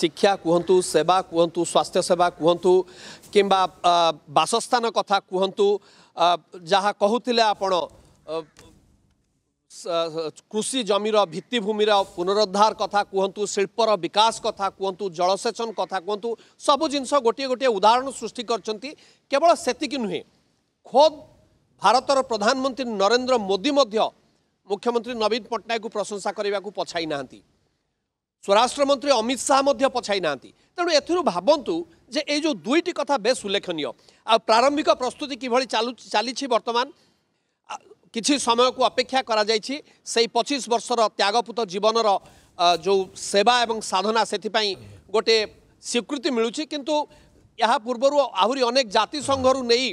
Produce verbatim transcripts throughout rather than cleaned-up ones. शिक्षा कहतु सेवा कहतु स्वास्थ्य सेवा कहतु कि बासस्थान कथा कहतु जहाँ कहूले आपण कृषि जमीर भित्तिभूमिर पुनरुद्धार कथा कहतु शिल्पर विकास कथा कहतु जलसेचन कथा कहतु सबु जिनस गोटे गोटे उदाहरण सृष्टि करछंती। केवल सेतिक नुहे खोद भारतर प्रधानमंत्री नरेन्द्र मोदी मध्य मुख्यमंत्री नवीन पटनायक को प्रशंसा करने को पछाई ना, स्वराष्ट्र मंत्री अमित शाह मध्य पछाई ना। तेणु एथुरु भावंतु जे ए जो दुईटी कथा बेस उल्लेखनीय। आ प्रारंभिक प्रस्तुति किभली चालू चली वर्तमान किसी समय को अपेक्षा करा जाइछि। सेई पच्चीस वर्षर त्यागपूत जीवनर जो सेवा एवं साधना सेथिपाई गोटे स्वीकृति मिलूछि, किंतु या पूर्व आहुरी अनेक जाति संघरु नहीं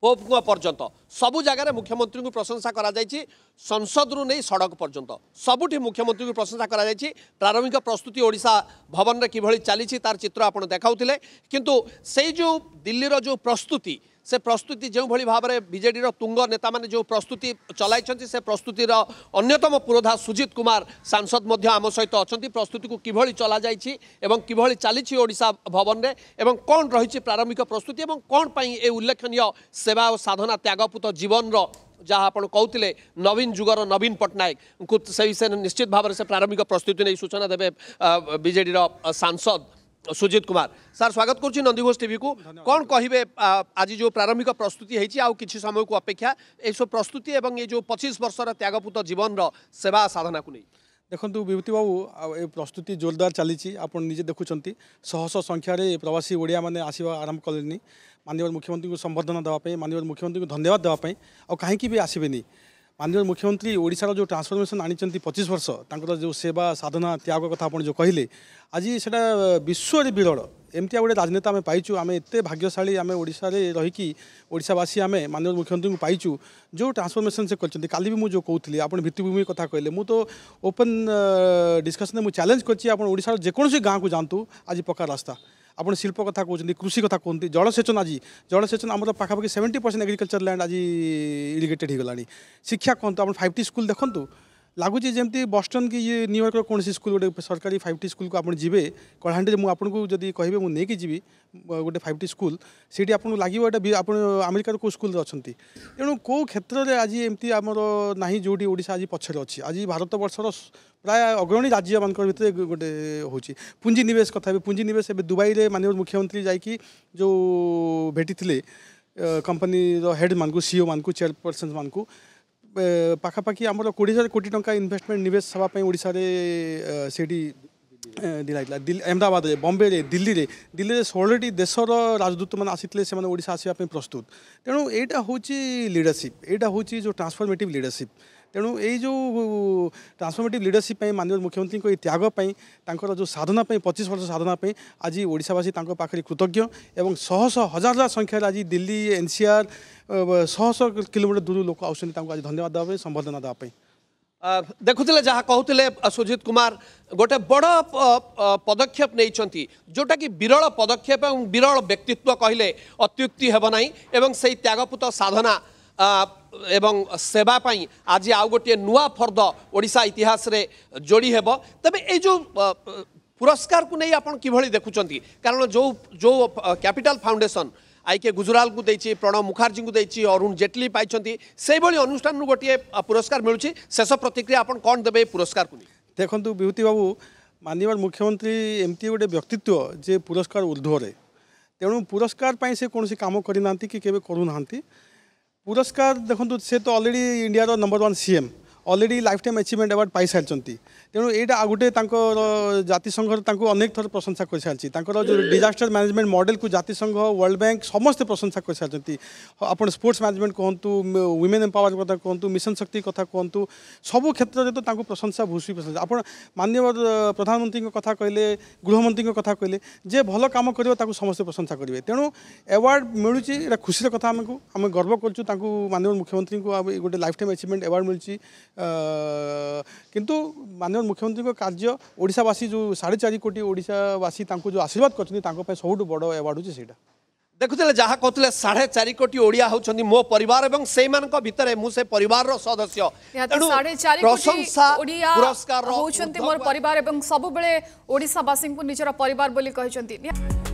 पोपकुआ पर्यंत सबु जगार मुख्यमंत्री को प्रशंसा करा जाइछि। संसद रु नहीं सड़क पर्यंत सबुठी मुख्यमंत्री को प्रशंसा करा जाइछि। प्रारंभिक प्रस्तुति ओडिशा भवन रे किभली चली तार चित्र आपण देखाउथिले, किंतु सेई जो दिल्ली रो जो प्रस्तुति से प्रस्तुति जो भली भाव में बीजेडी तुंग नेता माने जो प्रस्तुति चलाई से प्रस्तुतिर अन्यतम पुरोधा सुजीत कुमार सांसद मध्य आम सहित अच्छा। प्रस्तुति को किभली चला जाइछि एवं किभली चली ओडिशा भवन रे एवं कौन रही प्रारंभिक प्रस्तुति एवं कौन पाई ए उल्लेखनीय सेवा और साधना त्यागपूत जीवन रो जहाँ आप कहते नवीन जुगर नवीन पटनायक से निश्चित भाव में से प्रारंभिक प्रस्तुति नहीं सूचना देवे बीजेडी सांसद सुजीत कुमार। सर स्वागत करुच्ची नंदीघोष टीवी को। कौन कहे आज जो प्रारंभिक प्रस्तुति है आउ किसी समय को अपेक्षा ये सब प्रस्तुति एवं ये जो पच्चीस वर्षर त्यागपूत जीवन रो सेवा साधना को नहीं? देखो विभूति बाबू ए प्रस्तुति जोरदार चली आपड़ निजे देखुंट शह शह संख्यार प्रवासी ओडिया मैंने आसवा आरंभ कले माननीय मुख्यमंत्री को संबर्धना देवाई माननीय मुख्यमंत्री को धन्यवाद देवाई और कहीं भी आसबेनि। माननीय मुख्यमंत्री ओडिशार जो ट्रांसफॉर्मेशन आनी पच्चीस वर्ष तांकर जो सेवा साधना त्याग कथा आपण जो कहले आज सेटा विश्व विरल एमती गोटे राजनेता आम पाइचु। आम एत भाग्यशाली आम ओडिशा रे रहीकि ओडिशावासी आम माननीय मुख्यमंत्री को पाइचु जो ट्रांसफॉर्मेशन से करछंती। काली भी मु जो कहूली आपण भित्तिभूमि कथा कहले मु तो ओपन डिस्कशन मु चैलेंज करछि आपण ओडिशा जेकोसी गाँव को जानतु आज पक्का रास्ता आपड़ शिल्प कथा कहते कृषि कथा कहते जलसेचन आज जलसेचन आम पाखापाखि सेवेन्टी परसेंट एग्रिकल्चर लैंड आज इरिगेटेड होगलानी। शिक्षा कहतु आप फाइव टी स्कूल देखूँ लगुचे जमी बस्टन कि ये न्यूयॉर्क कौन सी स्कूल गोटे सरकारी फाइव टी स्कूल को आप जी कलाहांडी मुझको जब कहे मुझे जी गोटे फाइव टी स्कूल से आपको लगे ये आप आमेरिकार कौ स्कूल अच्छा। तेणु कौ क्षेत्र में आज एमती आमर ना जो ओडिशा आज पछर अच्छी आज भारत वर्षर प्राय अग्रणी राज्य मान भर गोटे होची पूंजी निवेश कथा। पूंजी निवेश दुबई रे माननीय मुख्यमंत्री जाकि जो भेटी कंपनी हेड मान सीईओ मान चेयरपर्सन मान पाखापाखि आम कोड़े हजार कोटी टंका इन्वेस्टमेंट निवेश होगापी ओडिशा रे सेठी दिलाइला अहमदाबाद रे बॉम्बे रे दिल्ली रे दिल्ली रे सोलहटी देशर राजदूत मैंने आसीथिले से माने ओडिशा आसीबा पई प्रस्तुत। तेणु एटा होची लीडरशिप एटा होची जो ट्रांसफॉर्मेटिव लीडरशिप। तेणु ये जो ट्रांसफॉर्मेटिव लीडरशिप माननीय मुख्यमंत्री को त्याग पर जो साधना पच्चीस वर्ष साधना आज ओडिशावासी पाखे कृतज्ञ एवं शह शह हजार हजार संख्यार आज दिल्ली एनसीआर शह शह किलोमीटर दूर लोक आज धन्यवाद देवाई संबर्धना देवाई। देखुले जहाँ कहते सुजीत कुमार गोटे बड़ पदक्षेप नहीं जोटा कि विरल पदक्षेप और विरल व्यक्तित्व कहले अत्युक्ति हेब ना एवं से त्यागपूत साधना एवं सेवाई आज आउ गोटे नुआ फर्द ओडिशा इतिहास रे जोड़ी हेब। तबे ए जो पुरस्कार को नहीं आपन किभली देखुचंती? कारण जो जो कैपिटल फाउंडेशन आईके गुजराल को देछि, प्रणब मुखर्जी को देछि, अरुण जेटली पाइचंती, सेहि भली अनुष्ठान नु गोटे पुरस्कार मिलुछि। शेष प्रतिक्रिया आपन कोन देबे पुरस्कार को? देखंतु विभूति बाबू माननीय मुख्यमंत्री एमती गोटे व्यक्तित्व जे पुरस्कार उर्धरे। तेणु पुरस्कार पई से कोनोसी काम करि नांती कि केबे करू नांती। पुरस्कार देखो से तो ऑलरेडी इंडिया रो number one CM already lifetime achievement award पाई सारी। तेणु यहाँ गोटे जातिसंघ अनेक थर प्रशंसा कर सारी जो डिजास्टर मैनेजमेंट मॉडल को जातिसंघ वर्ल्ड बैंक समस्ते प्रशंसा कर सारी। आप स्पोर्ट्स मैनेजमेंट कहतु वुमेन एम्पावर कथा कहतु मिशन शक्ति कथा कहतु सबू क्षेत्र में तो प्रशंसा भूसी प्रशंसा। आप माननीय प्रधानमंत्री कथा कहले गृहमंत्री कथा कहले जे भल काम कर समस्ते प्रशंसा करेंगे। तेणु एवार्ड मिलूँ ये खुशी कथा आमको आम गर्व करुँ माननीय मुख्यमंत्री को गोटे लाइफ टाइम अचीवमेंट अवार्ड मिली। किंतु माननीय मुख्यमंत्री को कार्य ओडिशावासी जो साढ़े चार कोटी ओडिशावासी जो आशीर्वाद कर सबुठ बड़ एवार्ड होची। देखुले जहाँ कहते साढ़े चार कोटी ओडिया होउछन्ति मो परिवार एवं से भितर मुझे परिवार रो सदस्य प्रशंसा पुरस्कार मोर परिवार एवं सबुबेले ओडिसा वासिंकु निजरा परिवार बोली कहछन्ति।